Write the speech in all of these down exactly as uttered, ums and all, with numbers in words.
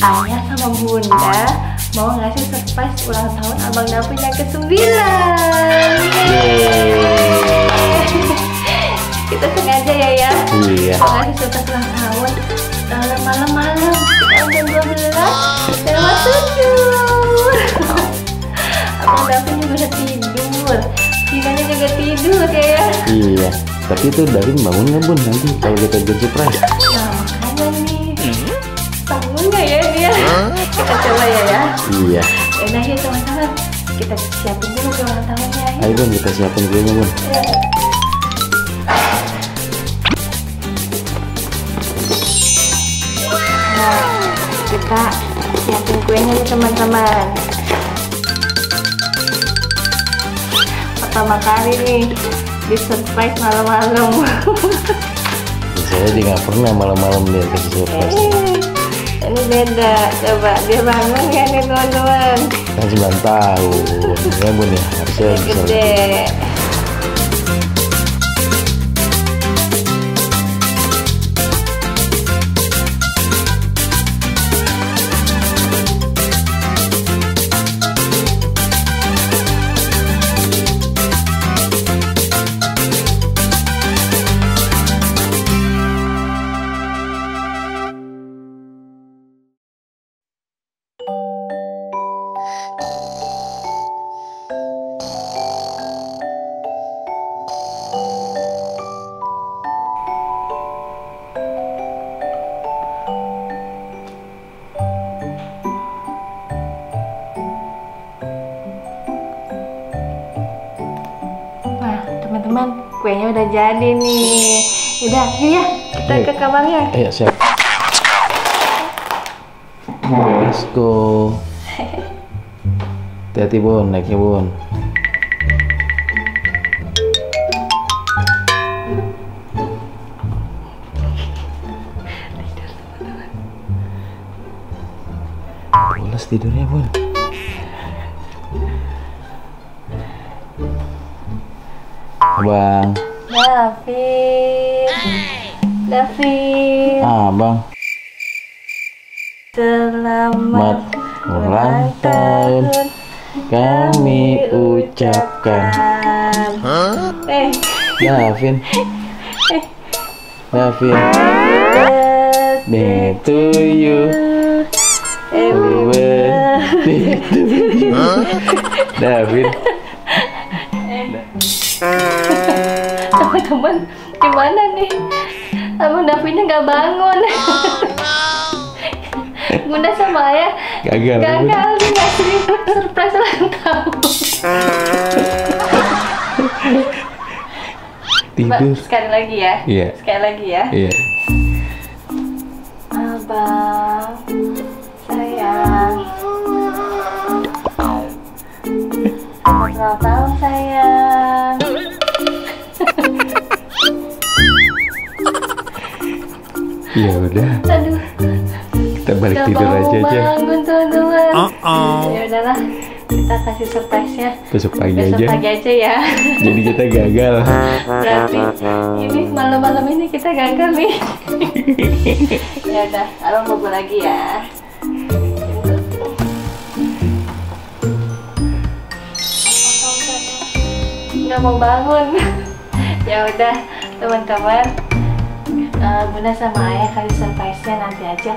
Ayah sama Bunda mau ngasih surprise ulang tahun Abang Davin yang kesembilan. Kita sengaja ya ya. Iya. Mau ngasih surprise ulang tahun malam-malam. Kita jam dua belas lewat tujuh. Abang Davin juga tidur. Kitanya juga tidur ya ya. Iya. Tapi itu Davin bangun nggak Bun nanti kalau kita bikin surprise? Ya makanya nih. Bangun nggak ya dia? Kita coba ya ya. Iya. Enak ya teman-teman. Kita siapin dulu ke ulang tahunnya. Ayo Bun kita siapin dulu Bun. Ya. Nah, kita siapin kuenya nih teman-teman. Pertama kali nih di surprise malam-malam. Saya dia nggak pernah malam-malam dia kasih surprise. Eh, ini beda, coba dia bangun ya nih teman-teman. Kan sembilan tahun, ya Bun ya harusnya bisa gede. Kuenya udah jadi nih. Udah, yuk ya kita ke kamarnya. Iya, siap. Let's go. Hati-hati Bun, naiknya Bun. Pulas tidurnya Bun. Abang Davin, Davin, Abang, selamat ulang tahun kami ucapkan. Huh? Eh, Davin, eh, Davin, birthday to you, birthday to you, Davin. Teman-teman, gimana nih? Abang Davinnya nggak bangun. Bunda sama ayah gagal, gagal nih ngasih surprise ulang tahun. Tidur. Sekali lagi ya. Iya. Sekali lagi ya. Iya. Abang, sayang. Selamat ulang tahun sayang. Ya udah. Aduh. Kita balik gak tidur aja aja. Bangun teman-teman. Uh -oh. Ya udahlah, kita kasih surprise-nya besok pagi besok aja. Besok pagi aja ya. Jadi kita gagal. Berarti ini malam-malam ini kita gagal nih. Ya udah, abang bobo lagi ya. Nggak mau bangun. Ya udah, teman-teman. Uh, Bunda sama ayah kali surprise-nya nanti aja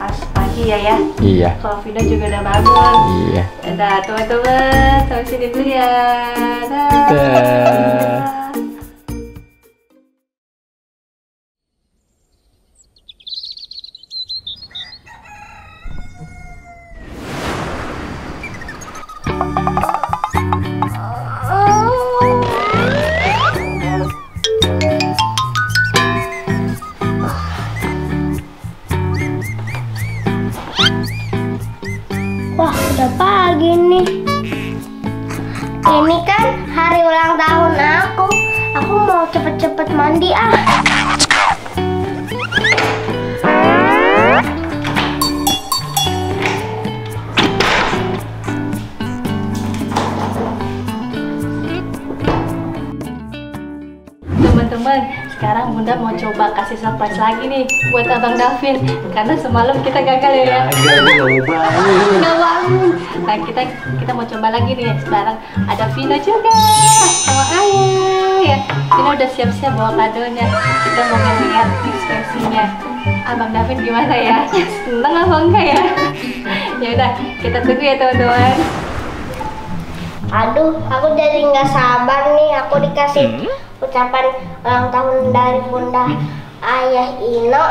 pas pagi ya ya. Iya. Kalau Vida juga udah bangun. Iya. Nah teman-teman, sampai sini dulu ya. Dadah. Cepet mandi ah. Teman-teman, Sekarang Bunda mau coba kasih surprise lagi nih buat Abang Davin, karena semalam kita gagal ya ya. Nggak bangun. Nah kita kita mau coba lagi nih. Sekarang ada Vina juga sama Ayah ya. Vina udah siap-siap bawa kadonya. Kita mau ngeliat ekspresinya Abang Davin gimana ya? Seneng apa enggak ya? Ya udah kita tunggu ya teman-teman. Aduh, aku jadi nggak sabar nih. Aku dikasih hmm? ucapan ulang tahun dari Bunda Ayah Ino.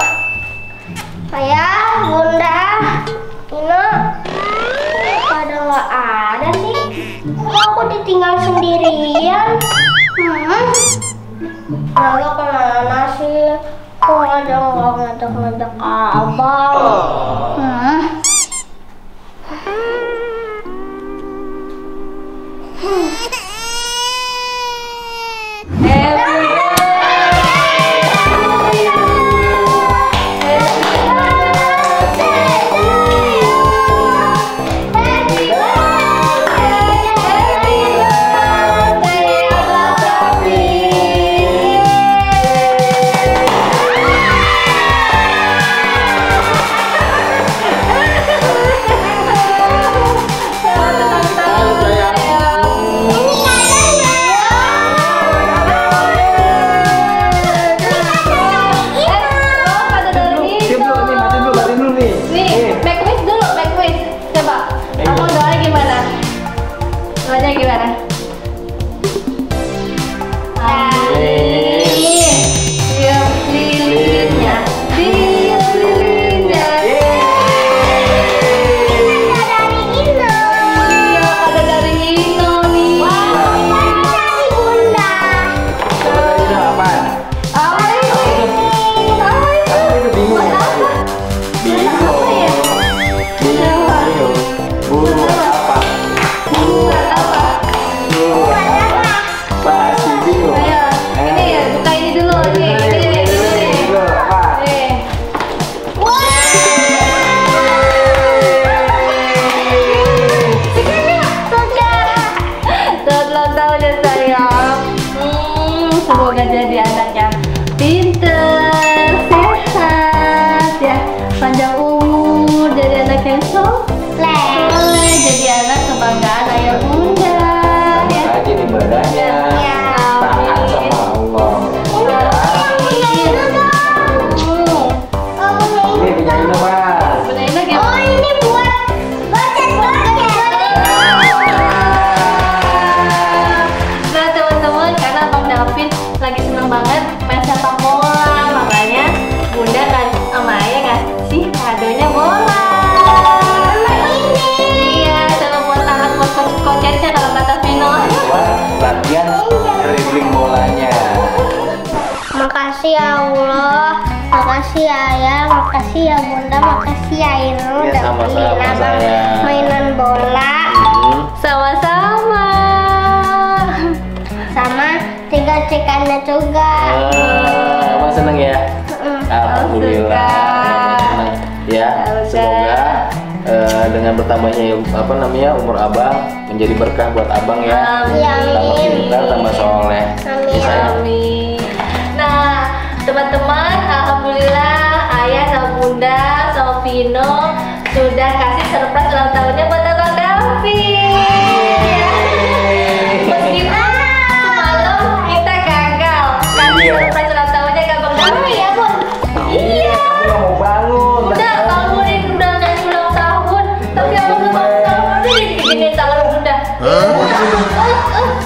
Ayah, Bunda Ino, pada nggak ada sih. Kok aku ditinggal sendirian? Hmm, Lalu kemana sih? Kok ada nggak ngedek-ngedek abang? Hmm. Makasih ya Allah, makasih ya Ayah, makasih ya Bunda, makasih ya Inu ya, udah beliin mainan bola. Sama-sama. Hmm. Sama tiga cekannya juga. Uh, Abang seneng ya? Uh, Alhamdulillah. Seneng. Ya, Alhamdulillah. Semoga uh, dengan bertambahnya apa namanya umur Abang menjadi berkah buat Abang ya. Amin. Tambah pintar, tambah soleh. Amin. Ya, amin. Teman-teman, Alhamdulillah Ayah sama Bunda sama Vino sudah kasih surprise ulang tahunnya buat Abang Davin. Meskipun semalam kita gagal kasih surprise ulang tahunnya ke Abang Davin ya Bun. Iya. Aku mau bangun. Udah bangunin, udah ngasih ulang tahun. Tapi Abang gak mau bangunin. Gini salah Bunda.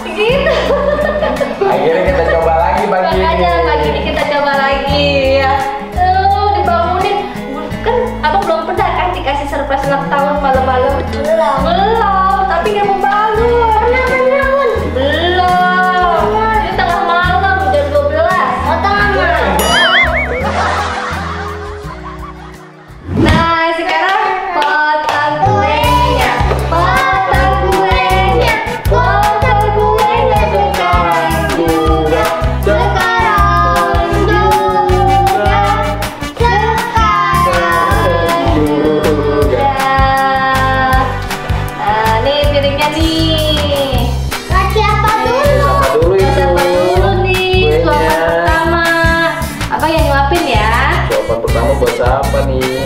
Gitu. Akhirnya kita coba lagi. nih.